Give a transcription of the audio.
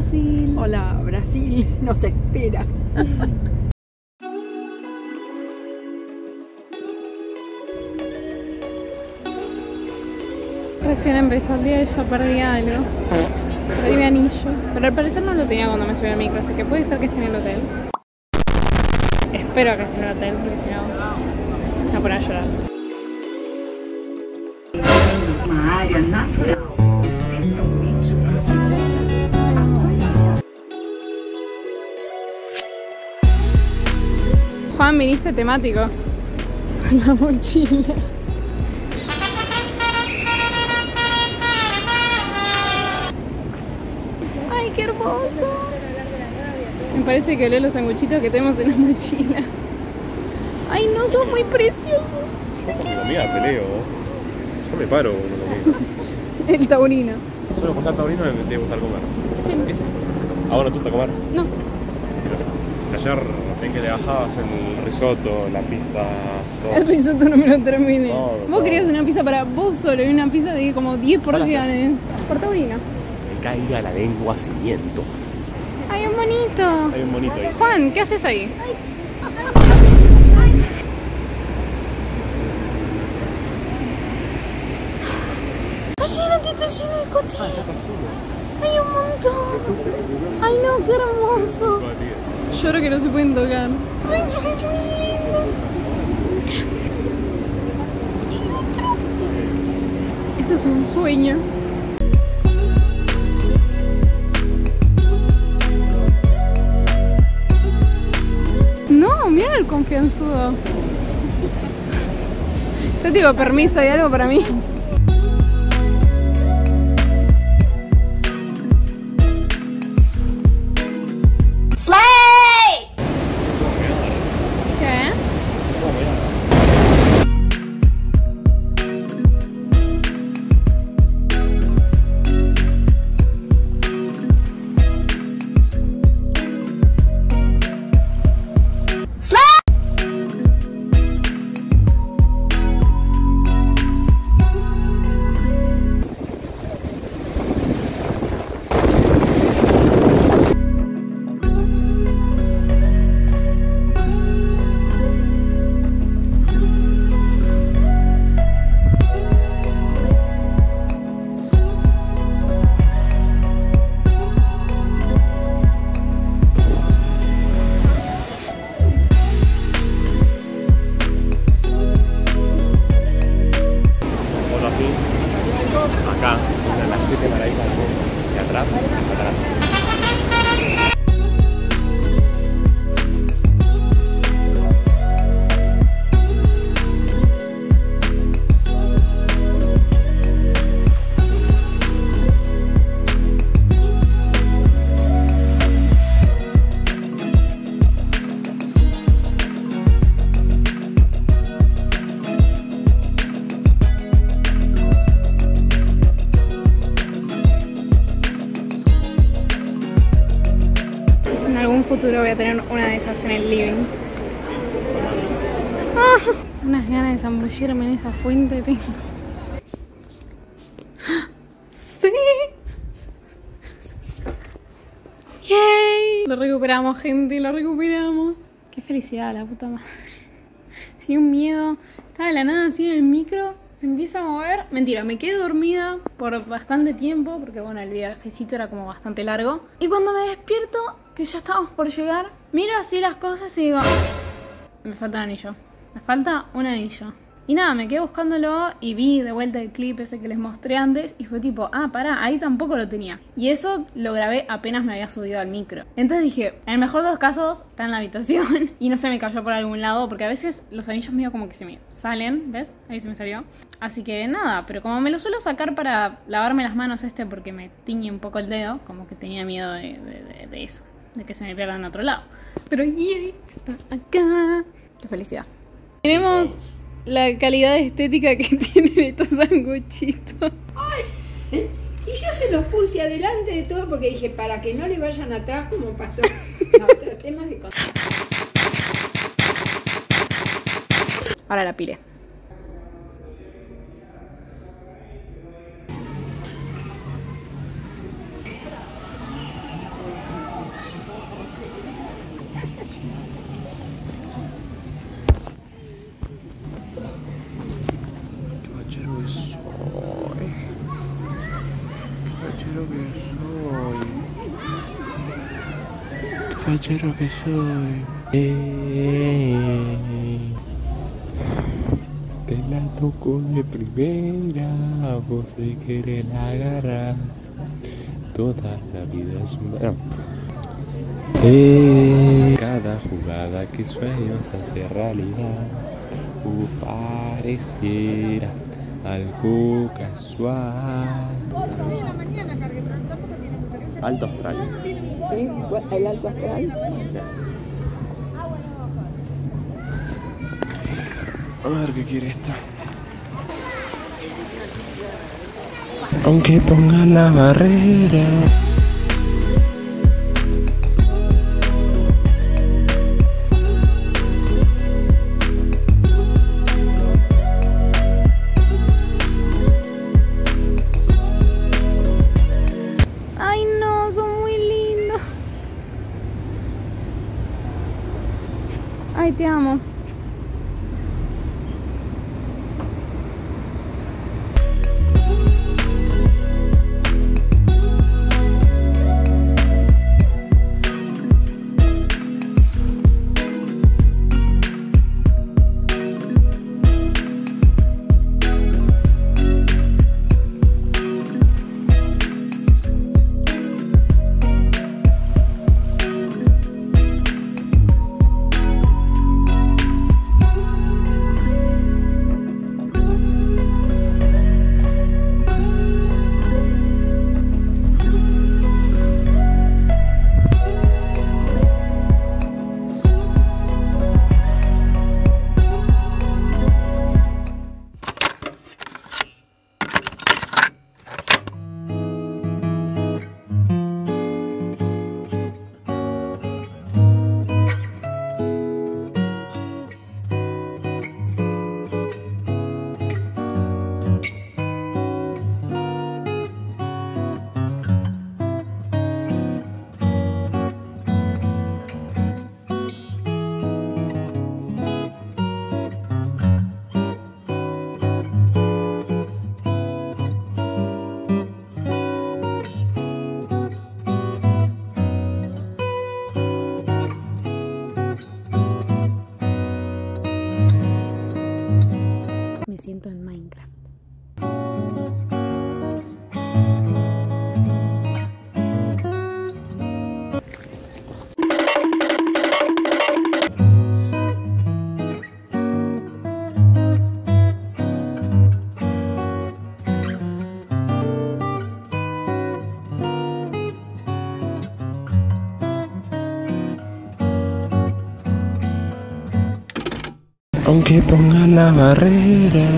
Brasil. Hola, Brasil nos espera. Recién empezó el día y yo perdí algo. Perdí mi anillo. Pero al parecer no lo tenía cuando me subí al micro, así que puede ser que esté en el hotel. Espero que esté en el hotel, porque si no, me voy a poner a llorar. Una área natural, especialmente protegida a coincidencia. Juan, viniste temático. Con la mochila. ¡Qué hermoso! Me parece que olé los sanguchitos que tenemos en la mochila. ¡Ay, no, sos muy precioso! Yo cuando comía peleo. Yo me paro cuando comía. El taurino. Solo por ser taurino me tiene que gustar comer. Sí. ¿Ahora no te gusta comer? No. Si ayer en que le bajabas el risotto, la pizza, todo. El risotto no me lo terminé. No, no, vos querías una pizza para vos solo y una pizza de como 10 porciones. Por taurino. Caiga la lengua cimiento. Hay un bonito. Hay un bonito ahí. Juan, ¿qué haces ahí? Ay. Ay. Imagínate, está lleno de cotillas. Hay un montón. Ay no, qué hermoso. Lloro que no se pueden tocar. Ay, son muy lindos. Y otro. Esto es un sueño. Mira el confianzudo. Yo tipo, permiso, ¿hay algo para mí? ¡Slay! ¿Qué? Acá, son las 7 maravillas del mundo. Y atrás, futuro voy a tener una de esas en el living. ¡Ah! Unas ganas de zambullirme en esa fuente tengo. ¡Sí! ¡Yay! Lo recuperamos, gente, lo recuperamos. ¡Qué felicidad, la puta madre! Sin un miedo. Estaba de la nada así en el micro. Se empieza a mover. Mentira, me quedé dormida por bastante tiempo, porque bueno, el viajecito era como bastante largo. Y cuando me despierto, que ya estábamos por llegar, miro así las cosas y digo, me falta un anillo. Me falta un anillo. Y nada, me quedé buscándolo y vi de vuelta el clip ese que les mostré antes. Y fue tipo, ah, pará, ahí tampoco lo tenía. Y eso lo grabé apenas me había subido al micro. Entonces dije, en el mejor de los casos, está en la habitación. Y no sé, me cayó por algún lado. Porque a veces los anillos medio como que se me salen, ¿ves? Ahí se me salió. Así que nada, pero como me lo suelo sacar para lavarme las manos porque me tiñe un poco el dedo. Como que tenía miedo de eso, de que se me pierda en otro lado. Pero yeah, está acá. Qué felicidad. Tenemos... la calidad estética que tienen estos sanguchitos. Ay, y yo se los puse adelante de todo porque dije, para que no le vayan atrás como pasó. No, temas de cosas. Ahora la piré. Qué fachero que soy. Te la toco de primera, vos si querés la agarras. Toda la vida es una... cada jugada que sueños hace realidad. Pareciera algo casual. Alto astral. ¿Sí? ¿El alto astral? Sí. A ver qué quiere esta. Aunque ponga la barrera. Ay, te amo. En Minecraft. Aunque ponga la barrera.